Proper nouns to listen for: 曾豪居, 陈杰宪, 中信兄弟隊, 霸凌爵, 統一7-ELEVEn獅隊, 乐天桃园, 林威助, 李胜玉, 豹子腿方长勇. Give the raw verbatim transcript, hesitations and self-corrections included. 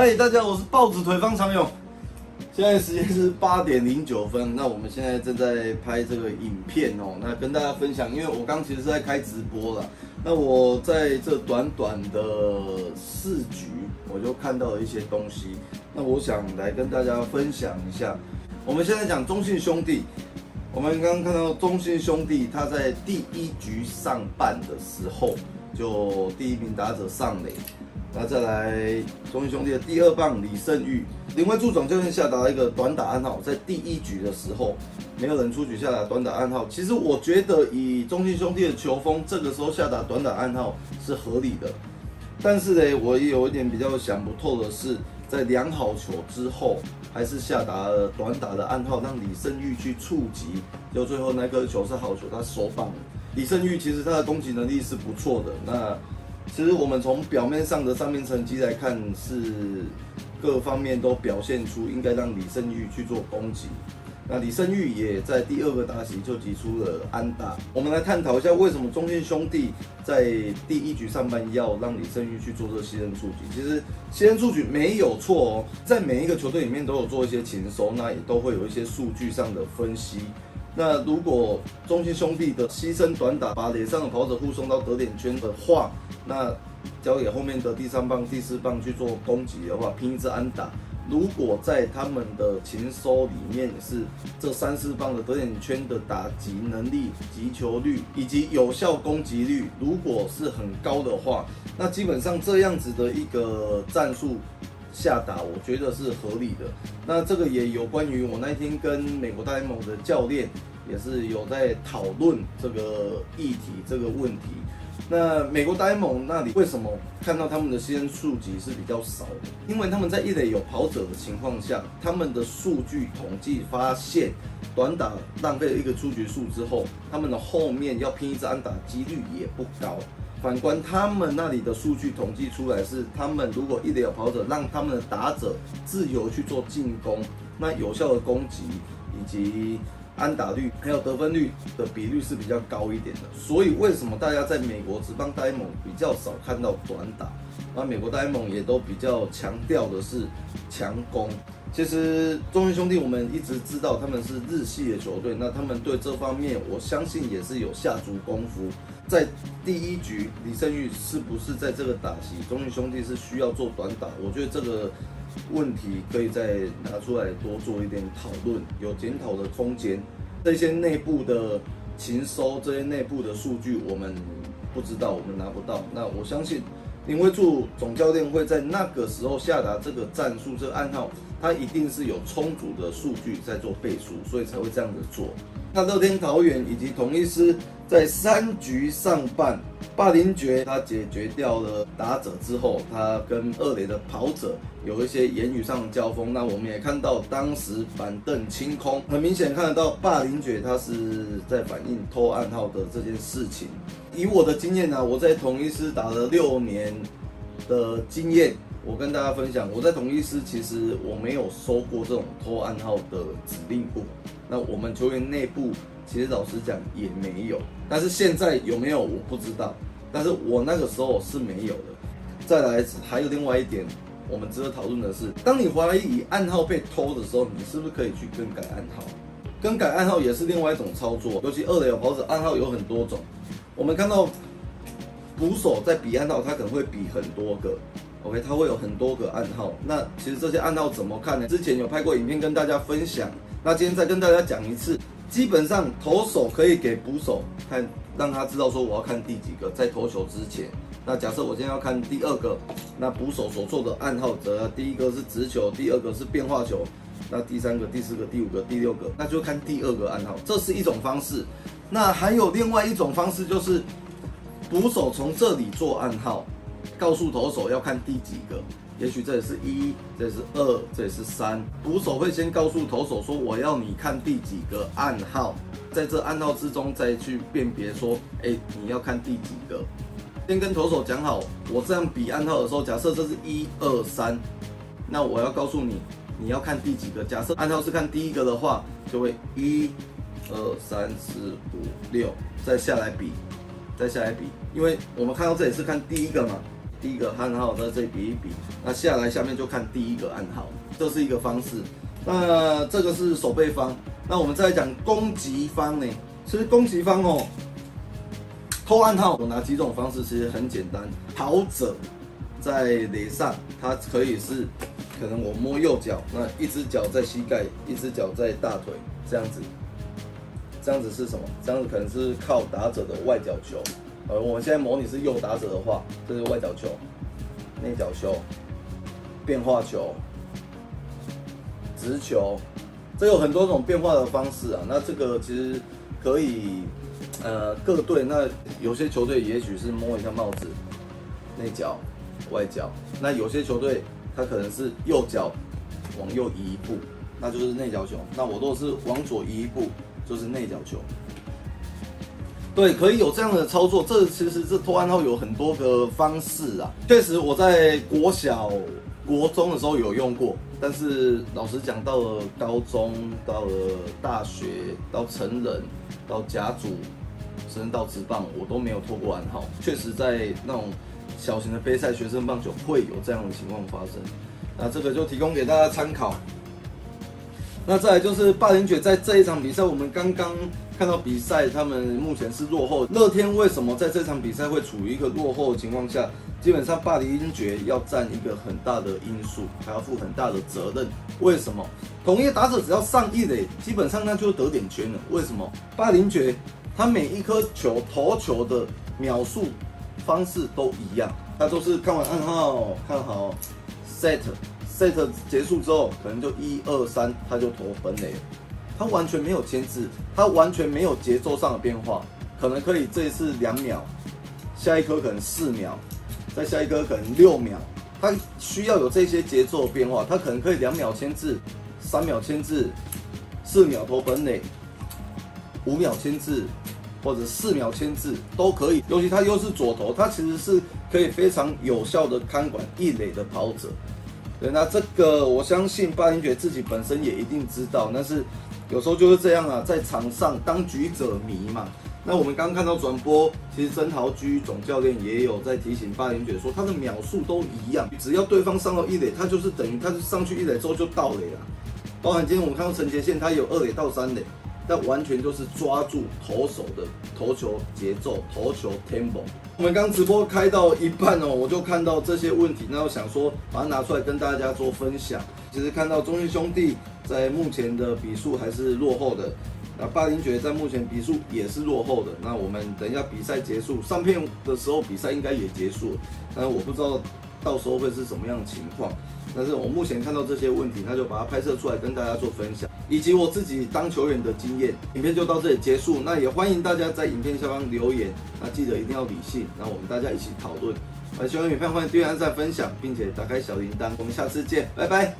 哎，大家好，我是豹子腿方长勇。现在时间是八点零九分，那我们现在正在拍这个影片哦。那跟大家分享，因为我刚其实是在开直播啦。那我在这短短的四局，我就看到了一些东西。那我想来跟大家分享一下。我们现在讲中信兄弟，我们刚刚看到中信兄弟他在第一局上半的时候，就第一名打者上垒。 那再来，中信兄弟的第二棒李胜玉，林威助总教练下达一个短打暗号，在第一局的时候，没有人出局下达短打暗号。其实我觉得以中信兄弟的球风，这个时候下达短打暗号是合理的。但是呢，我也有一点比较想不透的是，在两好球之后，还是下达了短打的暗号，让李胜玉去触及，就最后那颗球是好球，他收棒了。李胜玉其实他的攻击能力是不错的，那。 其实我们从表面上的上面成绩来看，是各方面都表现出应该让李胜玉去做攻击。那李胜玉也在第二个打席就击出了安打。我们来探讨一下为什么中信兄弟在第一局上半要让李胜玉去做这牺牲触局。其实牺牲触局没有错哦，在每一个球队里面都有做一些情搜，那也都会有一些数据上的分析。 那如果中信兄弟的牺牲短打把脸上的跑者护送到得点圈的话，那交给后面的第三棒、第四棒去做攻击的话，拼一支安打。如果在他们的情搜里面是这三四棒的得点圈的打击能力、击球率以及有效攻击率，如果是很高的话，那基本上这样子的一个战术。 下打我觉得是合理的，那这个也有关于我那天跟美国大联盟的教练也是有在讨论这个议题这个问题。那美国大联盟那里为什么看到他们的牺牲触击是比较少的？因为他们在一垒有跑者的情况下，他们的数据统计发现，短打浪费了一个出局数之后，他们的后面要拼一支安打几率也不高。 反观他们那里的数据统计出来是，他们如果一垒有跑者，让他们的打者自由去做进攻，那有效的攻击以及安打率还有得分率的比率是比较高一点的。所以为什么大家在美国职棒大联盟比较少看到短打，那美国大联盟也都比较强调的是强攻。 其实中信兄弟，我们一直知道他们是日系的球队，那他们对这方面，我相信也是有下足功夫。在第一局，李胜玉是不是在这个打席，中信兄弟是需要做短打？我觉得这个问题可以再拿出来多做一点讨论，有检讨的空间。这些内部的情搜，这些内部的数据，我们不知道，我们拿不到。那我相信。 林威助总教练会在那个时候下达这个战术这个暗号，他一定是有充足的数据在做背书，所以才会这样子做。那乐天桃园以及统一狮在三局上半，霸凌爵他解决掉了打者之后，他跟二垒的跑者有一些言语上的交锋。那我们也看到当时板凳清空，很明显看得到霸凌爵他是在反映偷暗号的这件事情。 以我的经验呢、啊，我在统一狮打了六年的经验，我跟大家分享，我在统一狮其实我没有收过这种偷暗号的指令过。那我们球员内部其实老实讲也没有，但是现在有没有我不知道，但是我那个时候是没有的。再来还有另外一点，我们值得讨论的是，当你怀疑暗号被偷的时候，你是不是可以去更改暗号？更改暗号也是另外一种操作，尤其二垒有跑者暗号有很多种。 我们看到捕手在比暗号，他可能会比很多个 ，OK， 他会有很多个暗号。那其实这些暗号怎么看呢？之前有拍过影片跟大家分享，那今天再跟大家讲一次。基本上投手可以给捕手看，让他知道说我要看第几个，在投球之前。那假设我今天要看第二个，那捕手所做的暗号则第一个是直球，第二个是变化球，那第三个、第四个、第五个、第六个，那就看第二个暗号，这是一种方式。 那还有另外一种方式，就是捕手从这里做暗号，告诉投手要看第几个。也许这里是一，这里是二，这里是三。捕手会先告诉投手说我要你看第几个暗号，在这暗号之中再去辨别说，哎、欸，你要看第几个。先跟投手讲好，我这样比暗号的时候，假设这是一二三，那我要告诉你你要看第几个。假设暗号是看第一个的话，就会一。 二三四五六，再下来比，再下来比，因为我们看到这里是看第一个嘛，第一个暗号在这里比一比，那下来下面就看第一个暗号，这是一个方式。那这个是守备方，那我们再讲攻击方呢？其实攻击方哦，扣暗号有哪几种方式？其实很简单，跑者在垒上，它可以是可能我摸右脚，那一只脚在膝盖，一只脚在大腿这样子，这样子是什么？这样子可能是靠打者的外角球。 呃，我们现在模拟是右打者的话，这是外角球、内角球、变化球、直球，这有很多种变化的方式啊。那这个其实可以，呃，各队那有些球队也许是摸一下帽子，内角、外角；那有些球队它可能是右脚往右移一步，那就是内角球；那我若是往左移一步，就是内角球。 对，可以有这样的操作。这其实这扣暗号有很多个方式啊。确实，我在国小、国中的时候有用过，但是老实讲，到了高中、到了大学、到成人、到甲组，甚至到职棒，我都没有透过暗号。确实，在那种小型的杯赛、学生棒球会有这样的情况发生。那这个就提供给大家参考。那再来就是霸凌爵在这一场比赛，我们刚刚。 看到比赛，他们目前是落后。乐天为什么在这场比赛会处于一个落后的情况下？基本上，霸凌爵要占一个很大的因素，还要负很大的责任。为什么？统一打者只要上一垒，基本上那就得点圈了。为什么？霸凌爵他每一颗球投球的秒数方式都一样，他都是看完暗号，看好 set set 结束之后，可能就一二三，他就投本垒了。 他完全没有牵制，他完全没有节奏上的变化，可能可以这一次两秒，下一颗可能四秒，再下一颗可能六秒，他需要有这些节奏变化，他可能可以两秒牵制，三秒牵制，四秒投本垒，五秒牵制，或者四秒牵制都可以。尤其他又是左投，他其实是可以非常有效的看管一垒的跑者。对，那这个我相信霸凌爵自己本身也一定知道，但是。 有时候就是这样啊，在场上当局者迷嘛。那我们刚刚看到转播，其实曾豪居总教练也有在提醒霸凌爵说，他的秒数都一样，只要对方上到一垒，他就是等于他就上去一垒之后就到垒了。包含今天我们看到陈杰宪，他有二垒到三垒，但完全就是抓住投手的投球节奏、投球 tempo。我们刚直播开到一半哦，我就看到这些问题，那我想说把它拿出来跟大家做分享。其实看到中信兄弟。 在目前的比数还是落后的，那霸凌爵在目前比数也是落后的。那我们等一下比赛结束上片的时候，比赛应该也结束了，但我不知道到时候会是什么样的情况。但是我目前看到这些问题，那就把它拍摄出来跟大家做分享，以及我自己当球员的经验。影片就到这里结束，那也欢迎大家在影片下方留言，那记得一定要理性，那我们大家一起讨论。喜欢影片欢迎订阅、按赞、分享，并且打开小铃铛。我们下次见，拜拜。